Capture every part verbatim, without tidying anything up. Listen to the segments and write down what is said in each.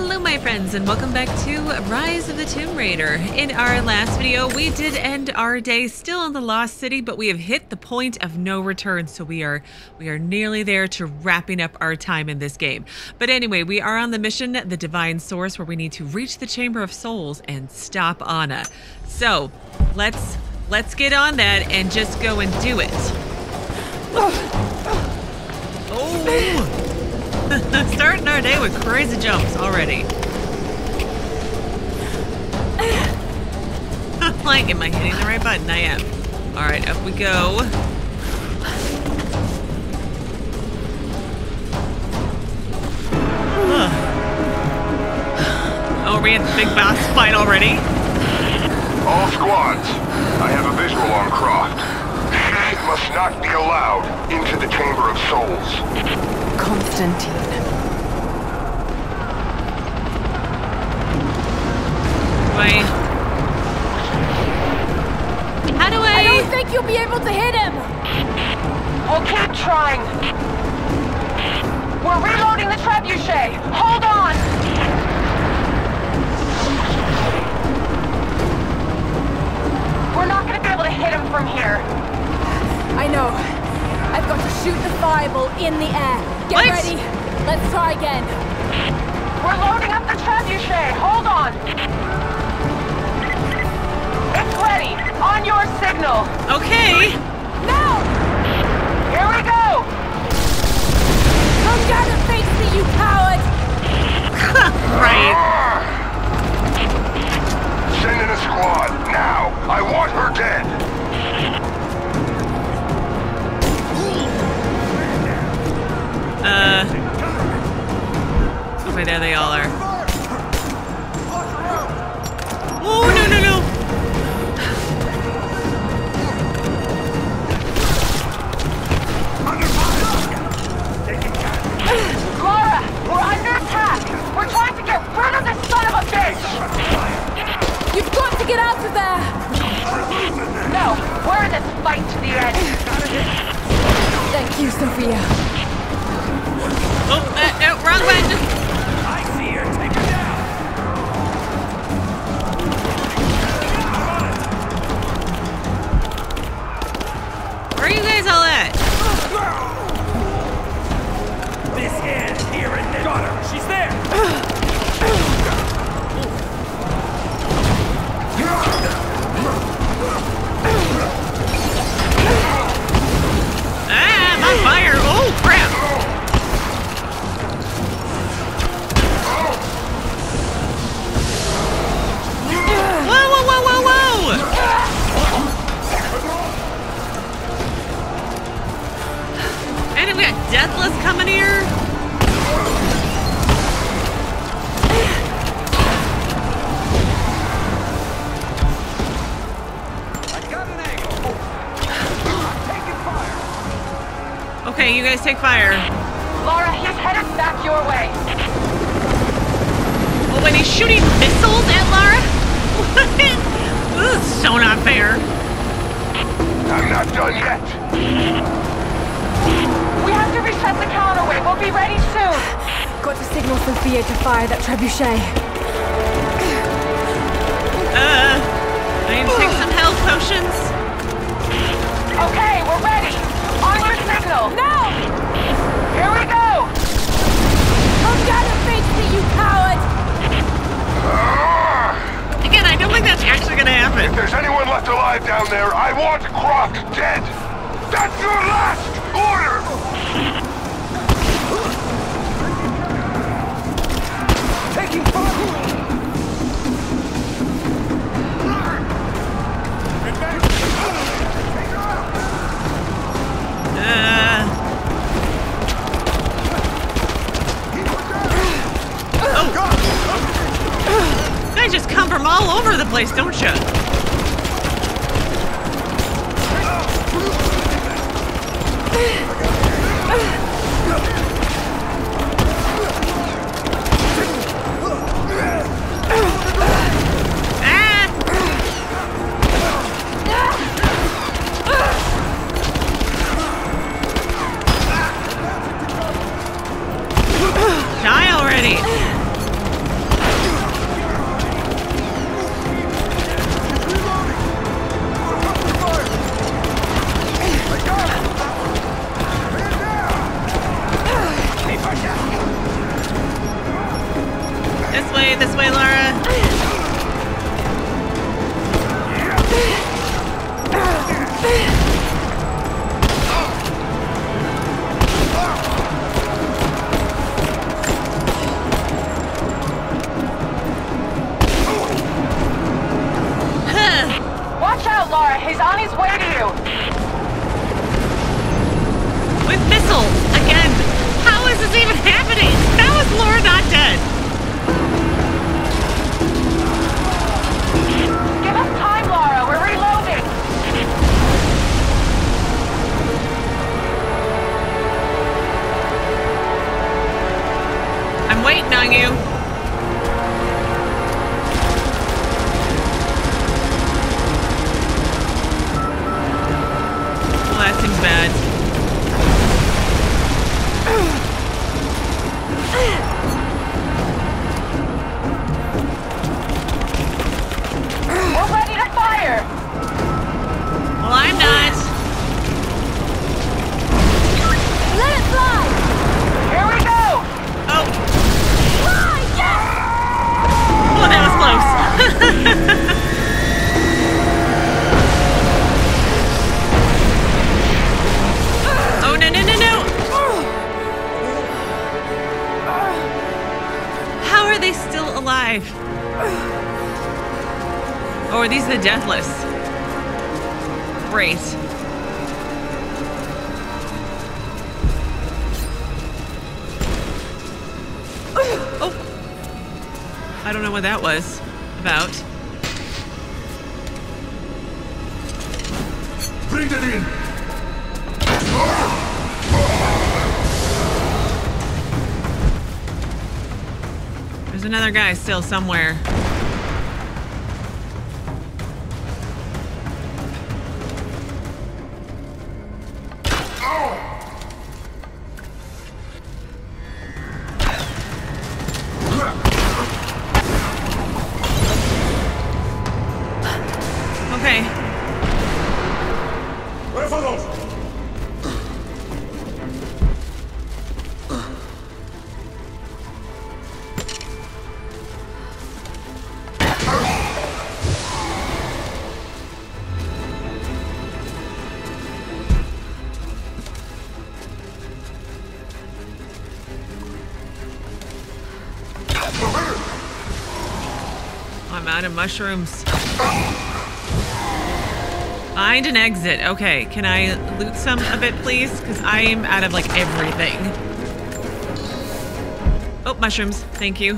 Hello my friends and welcome back to Rise of the Tomb Raider. In our last video we did end our day still in the Lost City, but we have hit the point of no return, so we are we are nearly there to wrapping up our time in this game. But anyway, we are on the mission, the Divine Source, where we need to reach the Chamber of Souls and stop Ana. So let's let's get on that and just go and do it. Oh. Starting our day with crazy jumps already. Like, am I hitting the right button? I am. Alright, up we go. Oh, we had the big boss fight already? All squads, I have a visual on Croft. She must not be allowed into the Chamber of Souls. Constantine. Wait. How do I? I don't think you'll be able to hit him. We'll keep trying. We're reloading the trebuchet. Hold on. We're not going to be able to hit him from here. I know. I've got to shoot the fireball in the air. Get what? Ready. Let's try again. We're loading up the trebuchet. Hold on. It's ready. On your signal. Okay. Now. Here we go. Come down and face me, you coward. Right. Send in a squad now. I want her dead. Uh, wait, there they all are. Oh, no, no, no! Lara, we're under attack! We're trying to get rid of this son of a bitch! You've got to get out of there! No, we're in this fight to the end. Thank you, Sofia. Oh, uh, no, wrong button! I see her! Take her down! Where are you guys all at? This hand, here and there! Got her! She's there! Ah, I'm on fire! Oh, crap! And we got Deathless coming here. I got an angle. I'm taking fire. Okay, you guys take fire. Lara, he's headed back your way. Oh, when he's shooting missiles at Lara? What? This is so not fair. I'm not done yet. We have to reset the counterweight. We'll be ready soon. Got to signal Sofia to fire that trebuchet. Uh, I need to take some health potions. Okay, we're ready. On your signal. Now! Here we go! Come down and face me, you coward! Again, I don't think that's actually gonna happen. If there's anyone left alive down there, I want Croft dead! That's your last order! Taking fire! Uh... Oh! I just come from all over the place, don't you? Ah! Die already! He's on his way to you. With missiles again. How is this even happening? How is Lara not dead? Give us time, Lara. We're reloading. I'm waiting on you. Bad. We're ready to fire. Well, I'm not. Let it fly. Here we go. Oh. Fly, yes. Well, that was close. Oh, are these the deathless? Great. Oh, I don't know what that was about. Bring it in. There's another guy still somewhere. Of mushrooms. Find an exit. Okay, can I loot some of it, please? Because I am out of like everything. Oh, mushrooms. Thank you.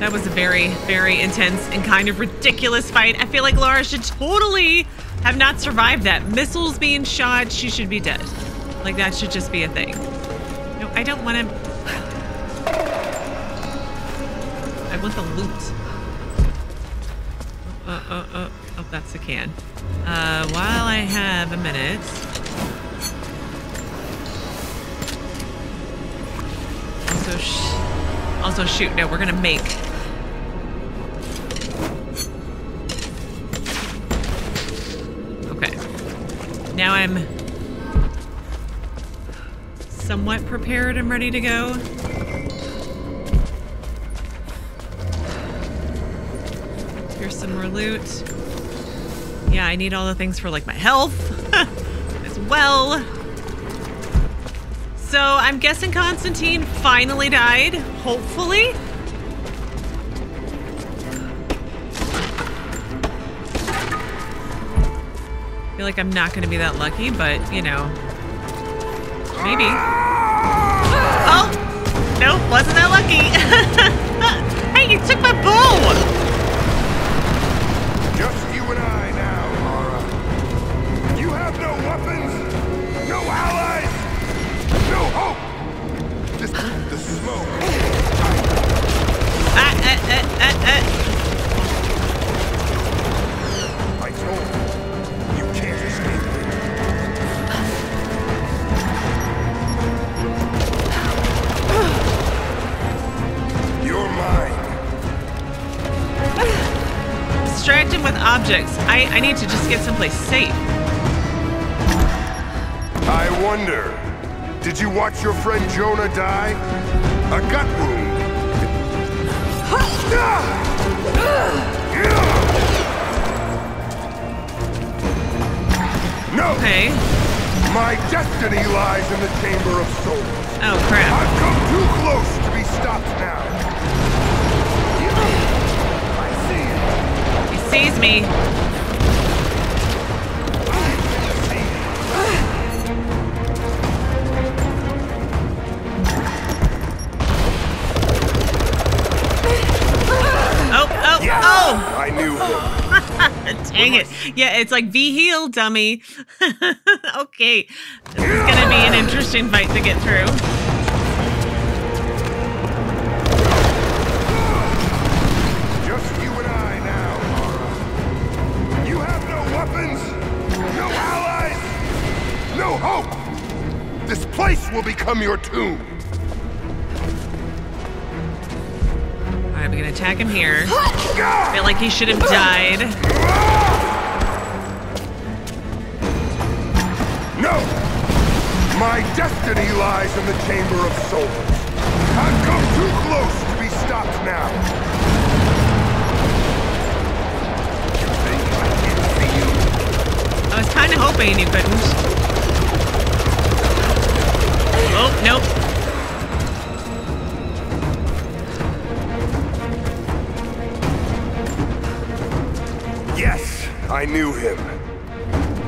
That was a very, very intense and kind of ridiculous fight. I feel like Lara should totally have not survived that. Missiles being shot, she should be dead. Like that should just be a thing. No, I don't want to. With the loot. Oh, oh, oh, oh, oh, that's a can. Uh, while I have a minute. Also, sh also shoot. No, we're gonna make. Okay. Now I'm somewhat prepared and ready to go. Some more loot. Yeah, I need all the things for like my health as well. So I'm guessing Constantine finally died, hopefully. I feel like I'm not going to be that lucky, but you know, maybe. Oh, no, wasn't that lucky. Hey, you took my bow. Objects. I, I need to just get someplace safe. I wonder, did you watch your friend Jonah die? A gut wound. No. Okay. My destiny lies in the Chamber of Souls. Oh crap! I've come too close to be stopped now. phase me. Oh! I knew him. Dang it. Yeah, it's like V-heel, dummy. Okay. This is gonna be an interesting fight to get through. Just you and I now. You have no weapons, no allies, no hope. This place will become your tomb. Alright, we can attack him here. I feel like he should have died. No! My destiny lies in the Chamber of Souls. I've come too close to be stopped now. You think I can't see you? I was kind of hoping you couldn't. Oh, nope. Yes, I knew him.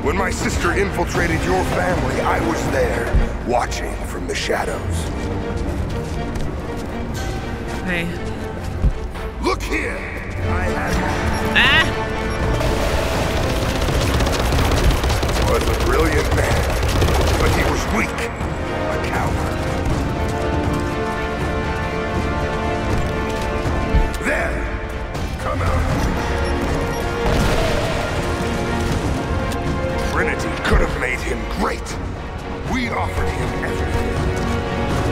When my sister infiltrated your family, I was there, watching from the shadows. Hey. Look here! I have... Ah! He was a brilliant man, but he was weak, a coward. There! Come out! Trinity could have made him great. We offered him everything.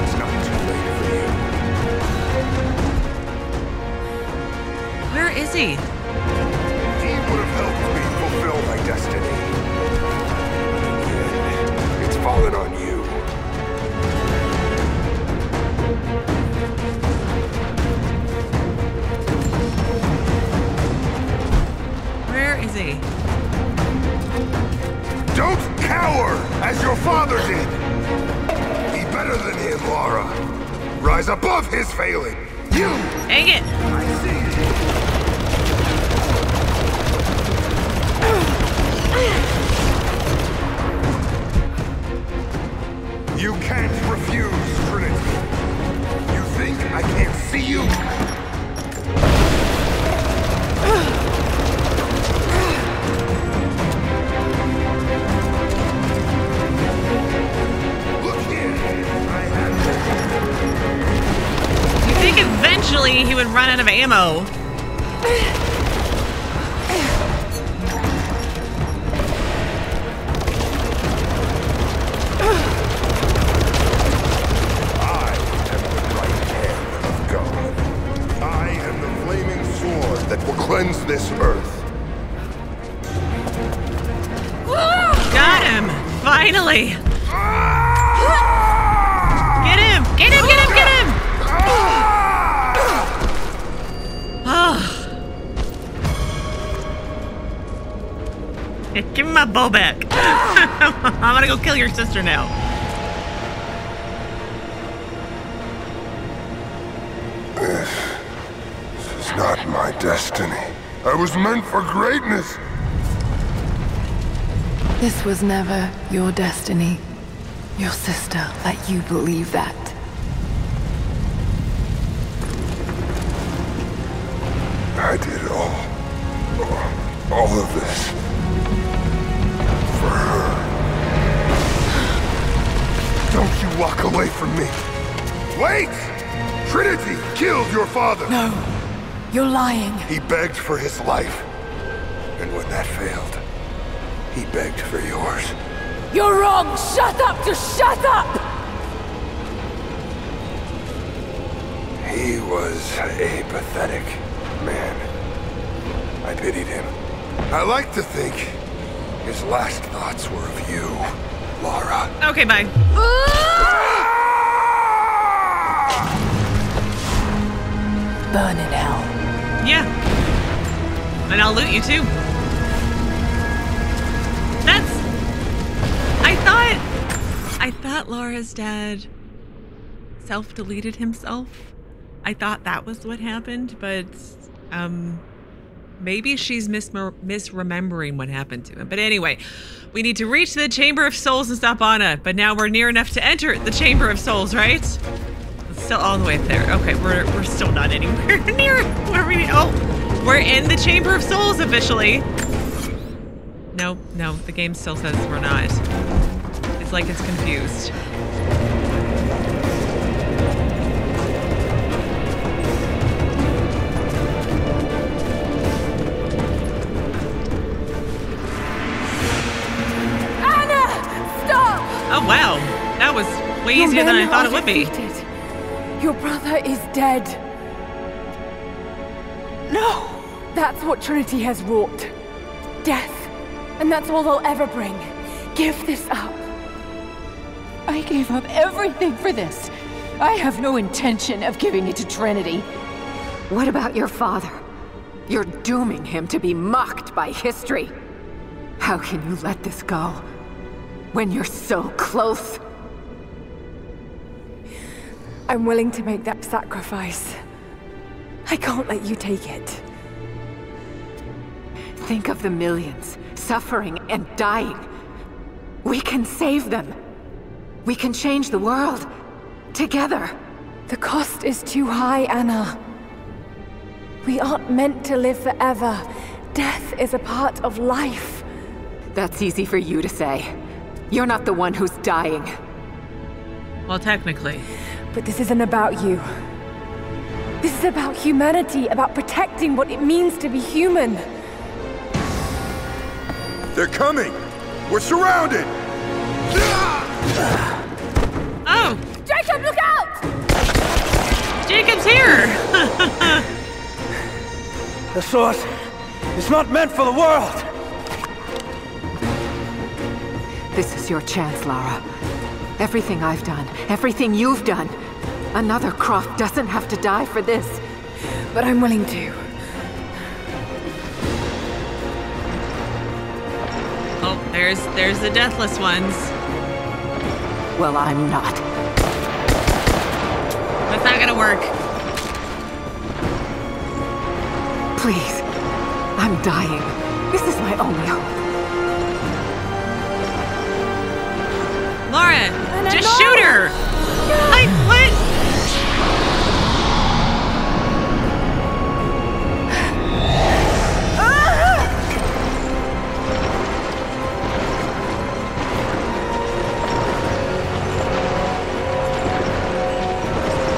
It's not too late for you. Where is he? He would have helped me fulfill my destiny. And it's fallen on you. Where is he? Don't cower, as your father did! Be better than him, Lara. Rise above his failing. You! Dang it! I see you. You can't refuse, Trinity. You think I can't see you? Eventually, he would run out of ammo. I am the right hand of God. I am the flaming sword that will cleanse this earth. Got him! Finally! Get him! Get him! Get him! Get him! Give me my bow back. I'm gonna go kill your sister now. This is not my destiny. I was meant for greatness. This was never your destiny. Your sister let you believe that. I did all, all, all of this. Don't you walk away from me. Wait! Trinity killed your father. No, you're lying. He begged for his life. And when that failed, he begged for yours. You're wrong. Shut up. Just shut up. He was a pathetic man. I pitied him. I like to think his last thoughts were of you, Lara. Okay, bye. Burn in hell. Yeah. And I'll loot you too. That's... I thought... I thought Lara's dad self-deleted himself. I thought that was what happened, but... Um... Maybe she's mis misremembering what happened to him. But anyway, we need to reach the Chamber of Souls and stop Ana. But now we're near enough to enter the Chamber of Souls, right? It's still all the way up there. Okay, we're, we're still not anywhere near where we need. Oh, we're in the Chamber of Souls officially. No, no, the game still says we're not. It's like it's confused. Oh wow, that was way easier than I thought it would be. Your brother is dead. No! That's what Trinity has wrought. Death. And that's all they'll ever bring. Give this up. I gave up everything for this. I have no intention of giving it to Trinity. What about your father? You're dooming him to be mocked by history. How can you let this go? When you're so close. I'm willing to make that sacrifice. I can't let you take it. Think of the millions suffering and dying. We can save them. We can change the world. Together. The cost is too high, Ana. We aren't meant to live forever. Death is a part of life. That's easy for you to say. You're not the one who's dying. Well, technically. But this isn't about you. This is about humanity, about protecting what it means to be human. They're coming! We're surrounded! Oh! Jacob, look out! Jacob's here! The source is not meant for the world! This is your chance, Lara. Everything I've done, everything you've done. Another Croft doesn't have to die for this. But I'm willing to. Oh, there's there's the deathless ones. Well, I'm not. That's not gonna work. Please. I'm dying. This is my only hope. Lara, just no. shoot her! No. Like, what?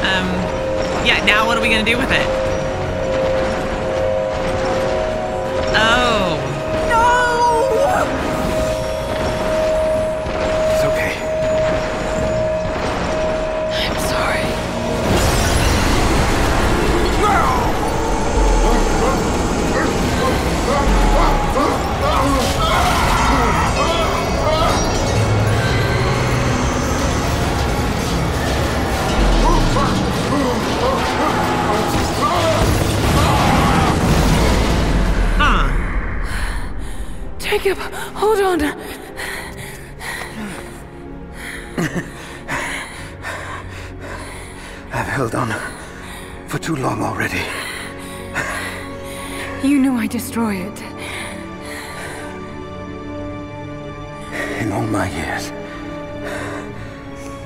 um, yeah, now what are we gonna do with it? Oh. Huh. Jacob, hold on. I've held on for too long already. You knew I'd destroy it. In all my years,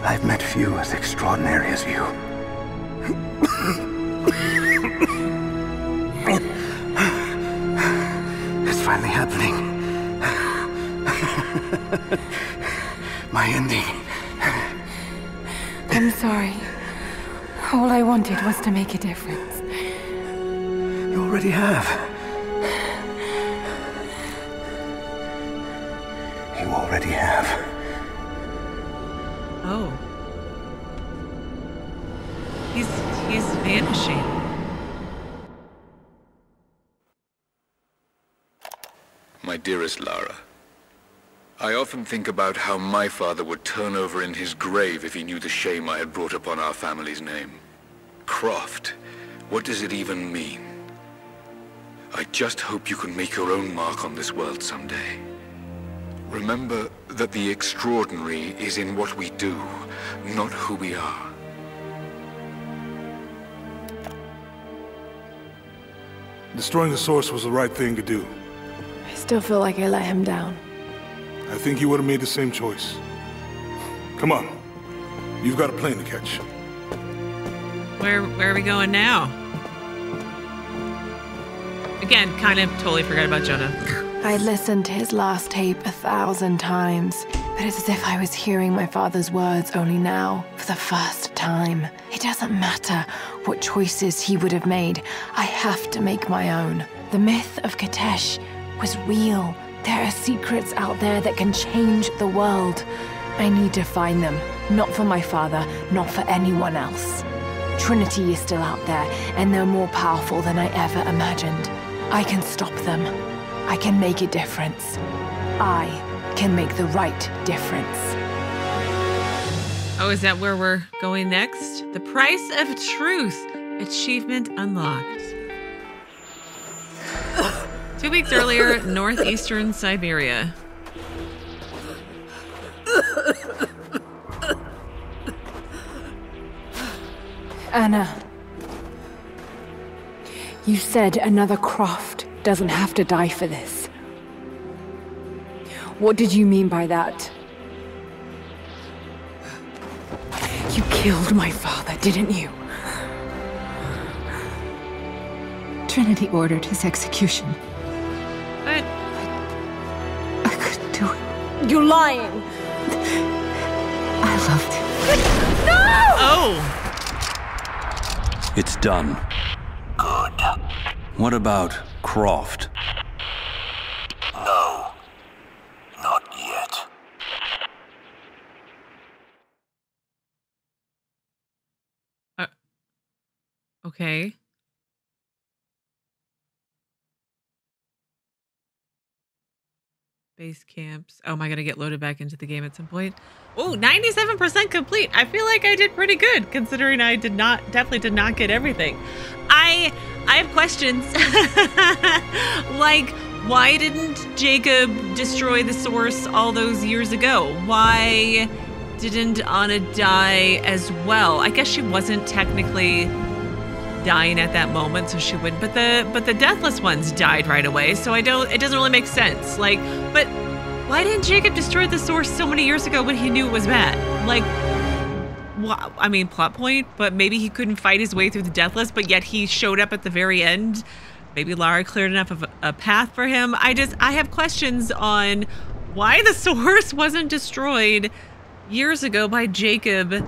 I've met few as extraordinary as you. It's finally happening. My ending. I'm sorry. All I wanted was to make a difference. You already have. You already have. Oh. He's he's vanishing. My dearest Lara, I often think about how my father would turn over in his grave if he knew the shame I had brought upon our family's name. Croft, what does it even mean? I just hope you can make your own mark on this world someday. Remember that the extraordinary is in what we do, not who we are. Destroying the source was the right thing to do. I still feel like I let him down. I think you would have made the same choice. Come on. You've got a plane to catch. Where, where are we going now? Again, kind of totally forgot about Jonah. I listened to his last tape a thousand times, but it's as if I was hearing my father's words only now, for the first time. It doesn't matter what choices he would have made. I have to make my own. The myth of Kitezh was real. There are secrets out there that can change the world. I need to find them. Not for my father, not for anyone else. Trinity is still out there, and they're more powerful than I ever imagined. I can stop them. I can make a difference. I can make the right difference. Oh, is that where we're going next? The Price of Truth. Achievement unlocked. Two weeks earlier, northeastern Siberia. Anna, you said another Croft doesn't have to die for this. What did you mean by that? You killed my father, didn't you? Trinity ordered his execution. But... I couldn't do it. You're lying! I loved him. No! Oh! It's done. Good. What about Croft? No. Not yet. Uh, okay. Base camps. Oh, am I gonna get loaded back into the game at some point? Oh, ninety-seven percent complete. I feel like I did pretty good considering I did not, definitely did not get everything. I, I have questions. Like, why didn't Jacob destroy the source all those years ago? Why didn't Ana die as well? I guess she wasn't technically dying at that moment, so she wouldn't, but the but the deathless ones died right away, so I don't, it doesn't really make sense. Like, but why didn't Jacob destroy the source so many years ago when he knew it was bad? Like, well, I mean, plot point, but maybe he couldn't fight his way through the deathless, but yet he showed up at the very end. Maybe Lara cleared enough of a path for him. I just, I have questions on why the source wasn't destroyed years ago by Jacob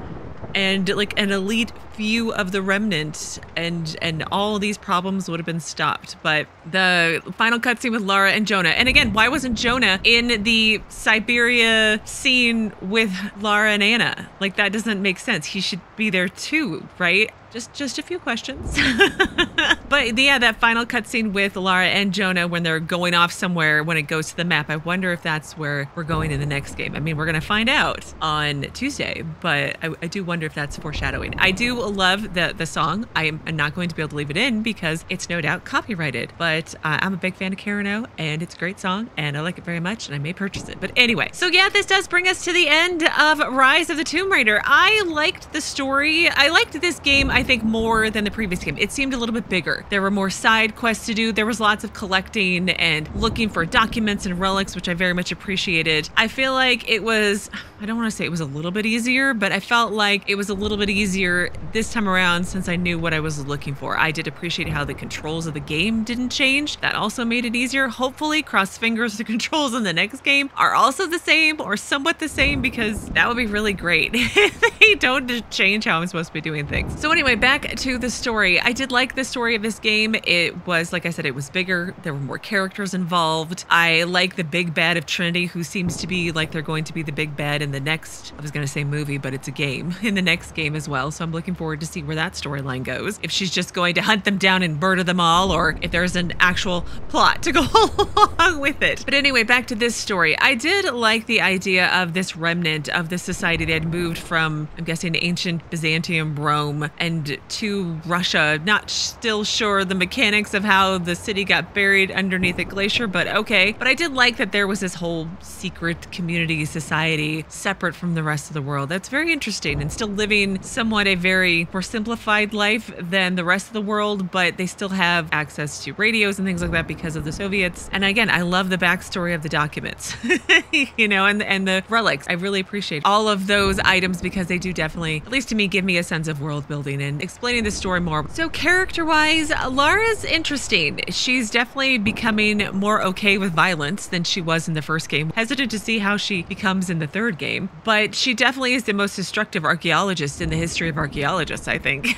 and like an elite few of the remnant, and and all these problems would have been stopped. But the final cutscene with Lara and Jonah, and again, why wasn't Jonah in the Siberia scene with Lara and Ana? Like, that doesn't make sense. He should be there too, right? Just just a few questions. But yeah, that final cutscene with Lara and Jonah when they're going off somewhere, when it goes to the map, I wonder if that's where we're going in the next game. I mean, we're gonna find out on Tuesday, but I, I do wonder if that's foreshadowing. I do love the, the song. I am I'm not going to be able to leave it in because it's no doubt copyrighted, but uh, I'm a big fan of Carano, and it's a great song, and I like it very much, and I may purchase it. But anyway, so yeah, this does bring us to the end of Rise of the Tomb Raider. I liked the story. I liked this game, I I think, more than the previous game. It seemed a little bit bigger. There were more side quests to do. There was lots of collecting and looking for documents and relics, which I very much appreciated. I feel like it was, I don't want to say it was a little bit easier, but I felt like it was a little bit easier this time around since I knew what I was looking for. I did appreciate how the controls of the game didn't change. That also made it easier. Hopefully, cross fingers, the controls in the next game are also the same or somewhat the same, because that would be really great if they don't change how I'm supposed to be doing things. So anyway, back to the story. I did like the story of this game. It was, like I said, it was bigger. There were more characters involved. I like the big bad of Trinity, who seems to be like they're going to be the big bad in the next, I was going to say movie, but it's a game, in the next game as well. So I'm looking forward to see where that storyline goes. If she's just going to hunt them down and murder them all, or if there's an actual plot to go along with it. But anyway, back to this story. I did like the idea of this remnant of this society that had moved from, I'm guessing, ancient Byzantium Rome and to Russia. Not still sure the mechanics of how the city got buried underneath a glacier, but okay. But I did like that there was this whole secret community society separate from the rest of the world. That's very interesting, and still living somewhat a very very more simplified life than the rest of the world, but they still have access to radios and things like that because of the Soviets. And again, I love the backstory of the documents, you know, and, and the relics. I really appreciate all of those items because they do definitely, at least to me, give me a sense of world building and explaining the story more. So character-wise, Lara's interesting. She's definitely becoming more okay with violence than she was in the first game. Hesitant to see how she becomes in the third game, but she definitely is the most destructive archaeologist in the history of archaeologists, I think.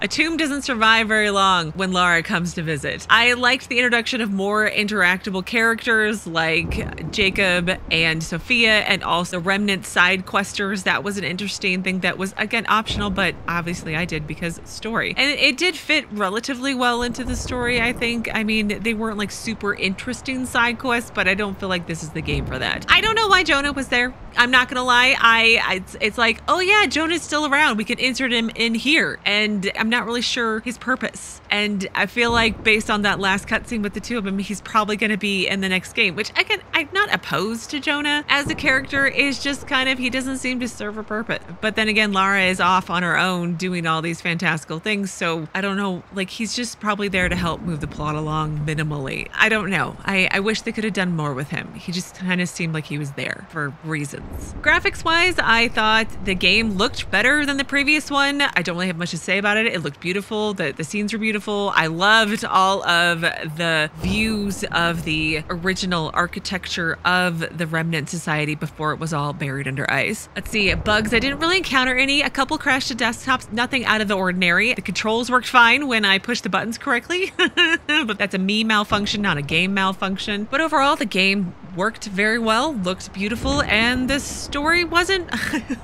A tomb doesn't survive very long when Lara comes to visit. I liked the introduction of more interactable characters like Jacob and Sofia, and also remnant side questers. That was an interesting thing that was, again, optional, but obviously I did because story. And it did fit relatively well into the story, I think. I mean, they weren't like super interesting side quests, but I don't feel like this is the game for that. I don't know why Jonah was there. I'm not gonna lie. I, I it's, it's like, oh yeah, Jonah's still around. We could insert him in here. And I'm not really sure his purpose. And I feel like based on that last cutscene with the two of them, he's probably gonna be in the next game, which again, I'm not opposed to Jonah as a character. It's just kind of, he doesn't seem to serve a purpose. But then again, Lara is off on her own doing all these fantastical things. So I don't know, like he's just probably there to help move the plot along minimally. I don't know. I, I wish they could have done more with him. He just kind of seemed like he was there for reasons. Graphics wise, I thought the game looked better than the previous one. I don't really have much to say about it. It looked beautiful. The, the scenes were beautiful. I loved all of the views of the original architecture of the remnant society before it was all buried under ice. Let's see, bugs. I didn't really encounter any. A couple crashed to desktops. Nothing out of the ordinary. The controls worked fine when I pushed the buttons correctly. But that's a me malfunction, not a game malfunction. But overall, the game worked very well, looked beautiful, and the story wasn't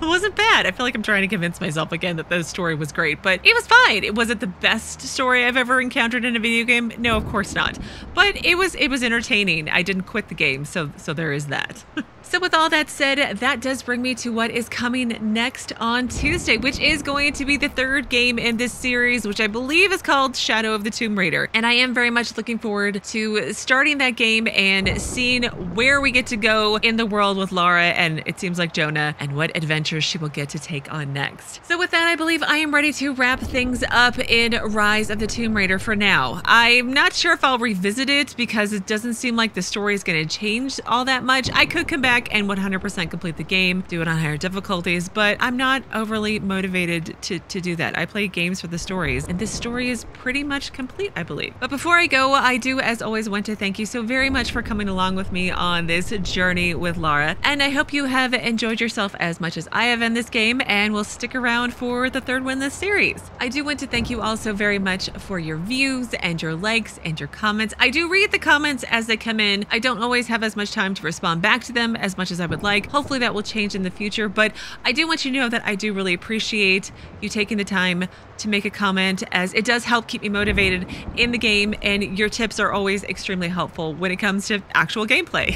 wasn't bad. I feel like I'm trying to convince myself again that the story was great, but it was fine. It wasn't the best story I've ever encountered in a video game. No, of course not. But it was it was entertaining. I didn't quit the game, so so there is that. So with all that said, that does bring me to what is coming next on Tuesday, which is going to be the third game in this series, which I believe is called Shadow of the Tomb Raider. And I am very much looking forward to starting that game and seeing where we get to go in the world with Lara, and it seems like Jonah, and what adventures she will get to take on next. So with that, I believe I am ready to wrap things up in Rise of the Tomb Raider for now. I'm not sure if I'll revisit it because it doesn't seem like the story is going to change all that much. I could come back and one hundred percent complete the game, do it on higher difficulties, but I'm not overly motivated to, to do that. I play games for the stories, and this story is pretty much complete, I believe. But before I go, I do, as always, want to thank you so very much for coming along with me on this journey with Lara, and I hope you have enjoyed yourself as much as I have in this game, and will stick around for the third one in this series. I do want to thank you also very much for your views and your likes and your comments. I do read the comments as they come in. I don't always have as much time to respond back to them as much as I would like. Hopefully that will change in the future, but I do want you to know that I do really appreciate you taking the time to make a comment, as it does help keep me motivated in the game, and your tips are always extremely helpful when it comes to actual gameplay.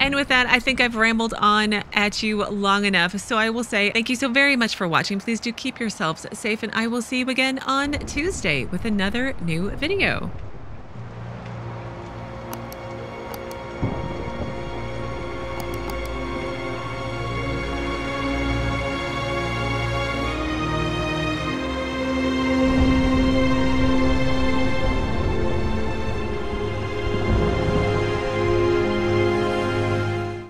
And with that, I think I've rambled on at you long enough, so I will say thank you so very much for watching. Please do keep yourselves safe, and I will see you again on Tuesday with another new video.